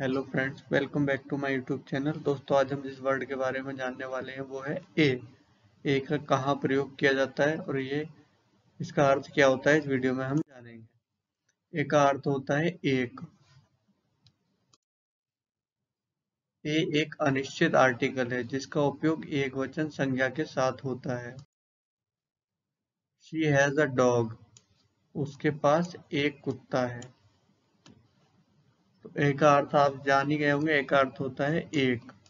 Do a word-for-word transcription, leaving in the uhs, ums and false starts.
Hello friends, welcome back to my YouTube channel. दोस्तों, आज हम जिस वर्ड के बारे में जानने वाले हैं वो है ए। ए का कहाँ प्रयोग किया जाता है और ये इसका अर्थ क्या होता है, इस वीडियो में हम जानेंगे। ए का अर्थ होता है एक। ए एक अनिश्चित आर्टिकल है जिसका उपयोग एकवचन संज्ञा के साथ होता है। शी हैज अ डॉग, उसके पास एक कुत्ता है। एक का अर्थ आप जान ही गए होंगे, एक अर्थ होता है एक।